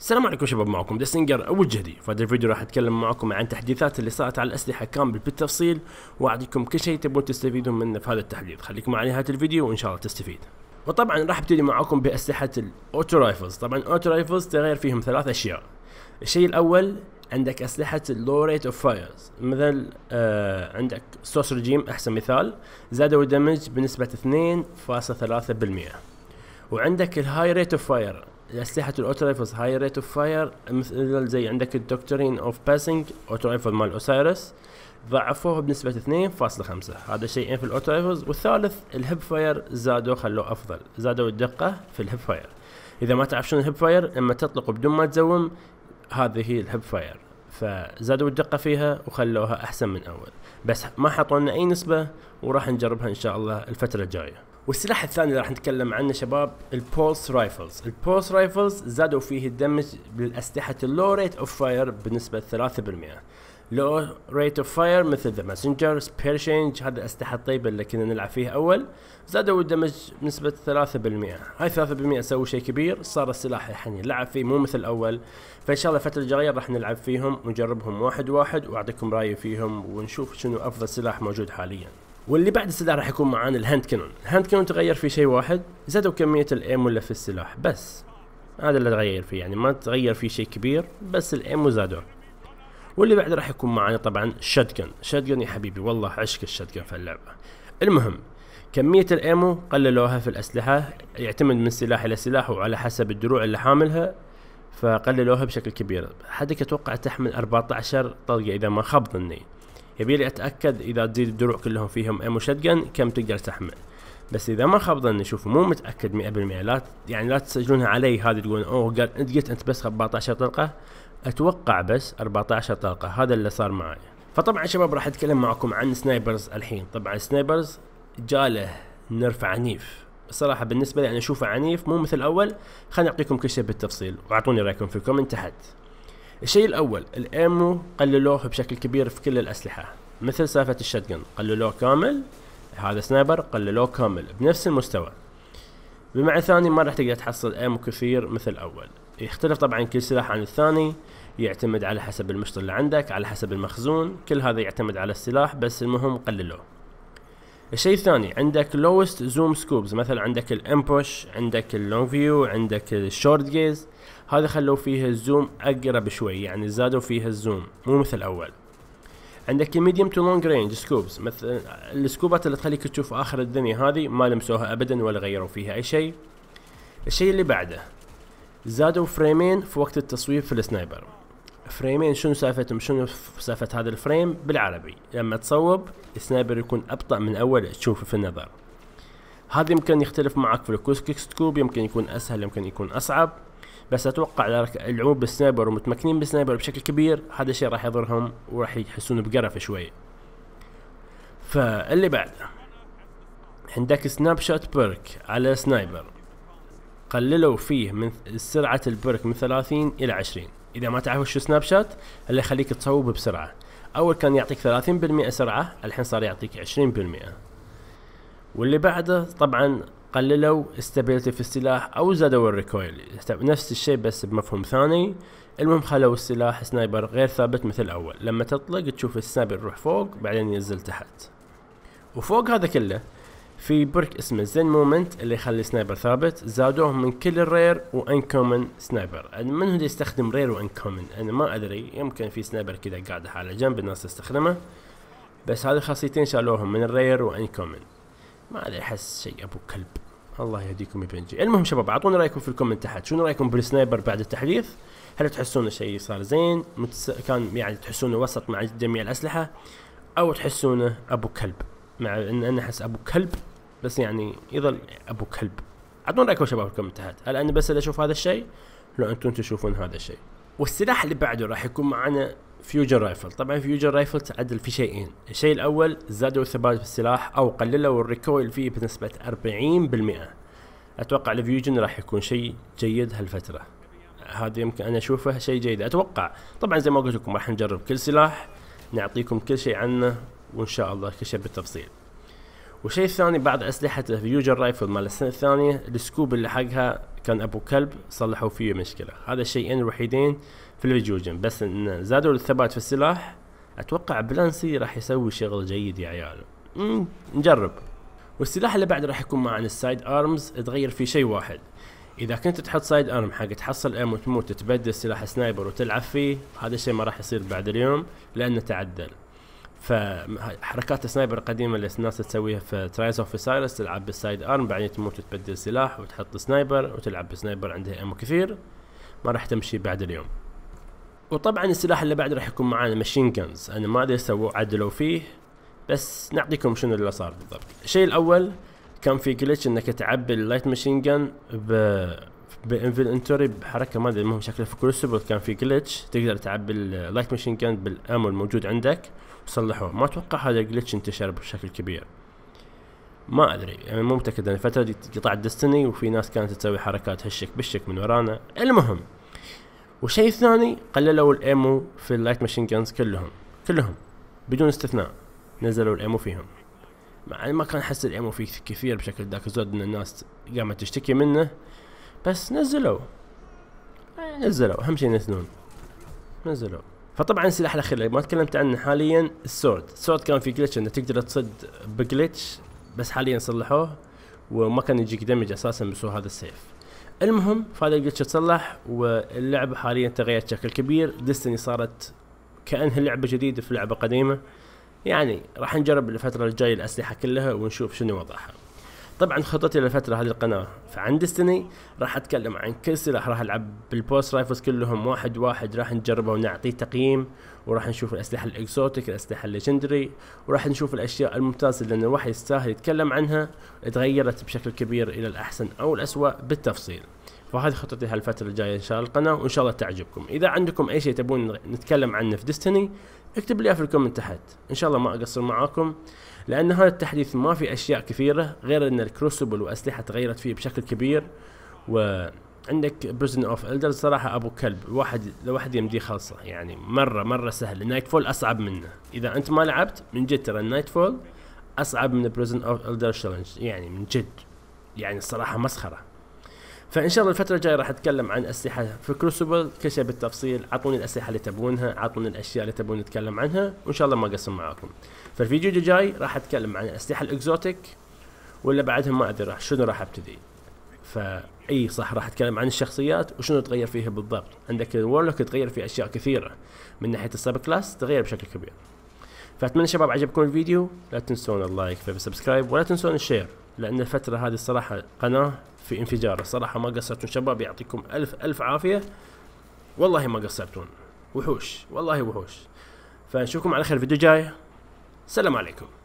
السلام عليكم شباب، معكم دستنجر أبو الجهدي. في هذا الفيديو راح أتكلم معكم عن تحديثات اللي صارت على الأسلحة كامل بالتفصيل، وأعطيكم كل شيء تبون تستفيدون منه في هذا التحديث. خليكم معي نهاية الفيديو وإن شاء الله تستفيد. وطبعا راح أبتدي معكم بأسلحة الأوتو رايفلز. طبعا الأوتو رايفلز تغير فيهم ثلاث أشياء. الشيء الأول عندك أسلحة اللو ريت أوف فايرز، مثل عندك سوس رجيم أحسن مثال، زادوا الدمج بنسبة 2.3%، وعندك الهاي ريت أوف فاير. الأسلحة الأوتو رايفلز هاي ريت اوف فاير، مثل زي عندك الدكتورين اوف باسنج اوتو رايفل مال اوسايرس ضعفوه بنسبة 2.5. هذا شيئين في الاوتو رايفلز. والثالث الهيب فاير، زادوا خلوه افضل، زادوا الدقة في الهيب فاير. اذا ما تعرف شنو الهيب فاير، اما تطلق بدون ما تزوم، هذه هي الهيب فاير، فزادوا الدقة فيها وخلوها احسن من اول، بس ما حطوا لنا اي نسبة، وراح نجربها ان شاء الله الفترة الجاية. والسلاح الثاني اللي راح نتكلم عنه شباب البولس رايفلز. البولس رايفلز زادوا فيه الدمج بالاسلحه اللو ريت اوف فاير بنسبه 3%. لو ريت اوف فاير مثل ذا ماسنجر، سبير شينج، هذه الاسلحه الطيبه اللي كنا نلعب فيها اول، زادوا الدمج بنسبه 3%. هاي 3% سووا شيء كبير، صار السلاح الحين نلعب فيه مو مثل اول. فان شاء الله الفتره الجايه راح نلعب فيهم ونجربهم واحد واحد، واعطيكم رايي فيهم ونشوف شنو افضل سلاح موجود حاليا. واللي بعد السلاح راح يكون معانا الهاند كانون. الهاند كانون تغير في شيء واحد، زادوا كمية الايمو اللي في السلاح، بس هذا اللي تغير فيه، يعني ما تغير فيه شيء كبير، بس الايمو زادوه. واللي بعد راح يكون معانا طبعا الشاتجن. الشاتجن يا حبيبي والله عشق الشاتجن في اللعبة. المهم كمية الايمو قللوها في الاسلحة، يعتمد من سلاح الى سلاح وعلى حسب الدروع اللي حاملها، فقللوها بشكل كبير. حدك اتوقع تحمل 14 طلقة اذا ما خاب ظني. يبيلي اتاكد اذا تزيد الدروع كلهم فيهم ايمو شتجن كم تقدر تحمل، بس اذا ما خاب ظني، شوفوا مو متاكد 100%، لا يعني لا تسجلونها علي هذه تقولون اوه قلت انت بس 14 طلقه، اتوقع بس 14 طلقه، هذا اللي صار معي. فطبعا شباب راح اتكلم معكم عن سنايبرز الحين. طبعا سنايبرز جاله نرف عنيف، الصراحه بالنسبه لي انا اشوفه عنيف مو مثل اول. خليني اعطيكم كل شيء بالتفصيل واعطوني رايكم في الكومنت تحت. الشيء الاول الايمو قللوه بشكل كبير في كل الاسلحه، مثل سالفه الشتجن قللوه كامل، هذا سنايبر قللوه كامل بنفس المستوى. بمعنى ثاني ما راح تقدر تحصل ايمو كثير مثل اول، يختلف طبعا كل سلاح عن الثاني، يعتمد على حسب المشط اللي عندك، على حسب المخزون، كل هذا يعتمد على السلاح، بس المهم قللوه. الشيء الثاني عندك لوست زوم سكوبز، مثلا عندك الامبوش، عندك اللونج فيو، عندك الشورت جيز، هذا خلوا فيها الزوم اقرب شوي، يعني زادوا فيها الزوم مو مثل اول. عندك الميديوم تو لونج رينج سكوبز، مثلا السكوبات اللي تخليك تشوف اخر الدنيا، هذه ما لمسوها ابدا ولا غيروا فيها اي شيء. الشيء اللي بعده زادوا فريمين في وقت التصويب في السنايبر. فريمين شنو سالفتهم؟ شنو سالفه هذا الفريم بالعربي؟ لما تصوب السنايبر يكون ابطا من اول تشوفه في النظر. هذا يمكن يختلف معك في الكوسكيك سكوب، يمكن يكون اسهل، يمكن يكون اصعب، بس اتوقع اذا يلعبون بالسنايبر ومتمكنين بالسنايبر بشكل كبير، هذا الشيء راح يضرهم وراح يحسون بقرف شوي. فاللي بعده عندك سناب شوت بيرك على سنايبر، قللوا فيه من سرعه البيرك من 30 الى 20. اذا ما تعرفوا شو سناب شوت، اللي يخليك تصوب بسرعه. اول كان يعطيك 30% سرعه، الحين صار يعطيك 20%. واللي بعده طبعا قللوا استابيليتي في السلاح او زادوا الريكويل، نفس الشيء بس بمفهوم ثاني. المهم خلوا السلاح سنايبر غير ثابت مثل اول، لما تطلق تشوف السنايبر يروح فوق بعدين ينزل تحت. وفوق هذا كله في برك اسمه زين مومنت اللي يخلي سنايبر ثابت، زادوه من كل الرير وانكومن سنايبر. انا من هو يستخدم رير وانكومن؟ انا ما ادري، يمكن في سنايبر كذا قاعده على جنب الناس تستخدمه، بس هذه خاصيتين شالوهم من الرير وانكومن. ما عليه، احس شيء ابو كلب، الله يهديكم يا بنجي. المهم شباب اعطونا رايكم في الكومنت تحت، شنو رايكم بالسنايبر بعد التحديث؟ هل تحسون شيء صار زين كان يعني تحسونه وسط مع جميع الاسلحه، او تحسونه ابو كلب؟ مع ان انا احس ابو كلب، بس يعني يظل ابو كلب. اعطونا رايكم شباب في الكومنت تحت، هل انا بس اللي اشوف هذا الشيء؟ لو انتم تشوفون هذا الشيء. والسلاح اللي بعده راح يكون معنا فيوجن رايفل. طبعا فيوجن رايفل تعدل في شيئين، الشيء الاول زادوا الثبات في السلاح او قللوا الريكويل فيه بنسبه 40%. اتوقع الفيوجن راح يكون شيء جيد هالفتره، هذا يمكن انا اشوفه شيء جيد اتوقع. طبعا زي ما قلت لكم راح نجرب كل سلاح، نعطيكم كل شيء عنه وان شاء الله كل شيء بالتفصيل. والشيء الثاني بعد اسلحه فيوجن رايفل مال السنه الثانيه، السكوب اللي حقها كان ابو كلب صلحوا فيه مشكله. هذا الشيئين الوحيدين في الفيجوجن، بس ان زادوا الثبات في السلاح اتوقع بلانسي راح يسوي شغل جيد يا عيال. نجرب. والسلاح اللي بعد راح يكون معنا السايد ارمز، تغير فيه شيء واحد. اذا كنت تحط سايد ارم حق تحصل ام وتموت تبدل سلاح سنايبر وتلعب فيه، هذا الشيء ما راح يصير بعد اليوم لانه تعدل. فحركات السنايبر القديمه اللي الناس تسويها في ترايز اوف اوسايرس، تلعب بالسايد ارم بعدين تموت وتبدل سلاح وتحط سنايبر وتلعب بسنايبر عندها امو كثير، ما راح تمشي بعد اليوم. وطبعا السلاح اللي بعد راح يكون معانا ماشين جنز، انا ما ادري سووا عدلوا فيه بس نعطيكم شنو اللي صار بالضبط. الشيء الاول كان في جلتش انك تعبي اللايت ماشين جن بانفنتوري بحركه ما ادري، المهم شكله في كروسبل كان في جلتش تقدر تعبي اللايت ماشين جن بالامو الموجود عندك وصلحوه. ما اتوقع هذا الجلتش انتشر بشكل كبير، ما ادري يعني مو متاكد. انا الفتره دي قطع ديستني وفي ناس كانت تسوي حركات هالشك بالشك من ورانا. المهم، والشيء الثاني قللوا الامو في اللايت ماشين جنز كلهم بدون استثناء، نزلوا الامو فيهم. مع ما كان حس الامو فيه كثير بشكل ذاك، زود ان الناس قامت تشتكي منه، بس نزلوا اهم شيء ينزلون نزلوا. فطبعا السلاح الاخير اللي ما تكلمت عنه حاليا السورد كان في جلتش انه تقدر تصد بجلتش، بس حاليا صلحوه وما كان يجيك دمج اساسا بسوى هذا السيف. المهم فهذا الجلتش تصلح واللعبه حاليا تغيرت بشكل كبير. ديستني صارت كانها لعبه جديده في لعبه قديمه، يعني راح نجرب الفترة الجاية الأسلحة كلها ونشوف شنو وضعها. طبعا خطتي للفترة هذه القناة فعن ديستني راح اتكلم عن كل سلاح، راح العب بالبوست رايفلز كلهم واحد واحد، راح نجربه ونعطيه تقييم، وراح نشوف الأسلحة الاكزوتيك، الأسلحة الليجندري، وراح نشوف الأشياء الممتازة لأن الواحد يستاهل يتكلم عنها تغيرت بشكل كبير إلى الأحسن أو الأسوأ بالتفصيل. فهذه خطتي هالفترة الجاية إن شاء الله القناة، وإن شاء الله تعجبكم. إذا عندكم أي شيء تبون نتكلم عنه في ديستني اكتب لي في الكومنت تحت، إن شاء الله ما أقصر معاكم، لأن هذا التحديث ما في أشياء كثيرة غير أن الكروسبل وأسلحة تغيرت فيه بشكل كبير. وعندك بريزن أوف إلدرز صراحة أبو كلب، الواحد يمديه خلصه، يعني مرة سهل. نايت فول أصعب منه، إذا أنت ما لعبت من جد ترى النايت فول أصعب من بريزن أوف إلدرز تشالنج، يعني من جد يعني الصراحة مسخرة. فان شاء الله الفتره الجايه راح اتكلم عن اسلحه في كروسبل كل شيء بالتفصيل. اعطوني الاسلحه اللي تبونها، اعطوني الاشياء اللي تبون نتكلم عنها، وان شاء الله ما اقصر معاكم. فالفيديو اللي جاي راح اتكلم عن الاسلحه الاكزوتيك ولا بعدهم ما ادري راح شنو راح ابتدي. فاي صح راح اتكلم عن الشخصيات وشنو تغير فيها بالضبط. عندك الورلوك تغير فيه اشياء كثيره من ناحيه السب كلاس، تغير بشكل كبير. فاتمنى شباب عجبكم الفيديو، لا تنسون اللايك والسبسكرايب ولا تنسون الشير، لان الفتره هذه الصراحه قناه في انفجار، الصراحه ما قصرتون شباب، يعطيكم الف عافيه، والله ما قصرتون، وحوش والله وحوش. فنشوفكم على خير فيديو جاي، سلام عليكم.